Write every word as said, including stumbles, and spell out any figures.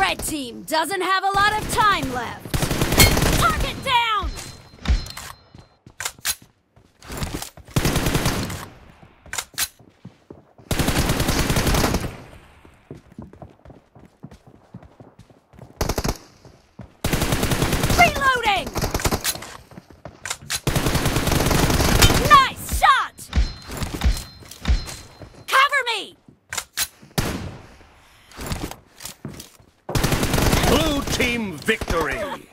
Red team doesn't have a lot of time left. Target down! Reloading! Nice shot! Cover me! Team victory!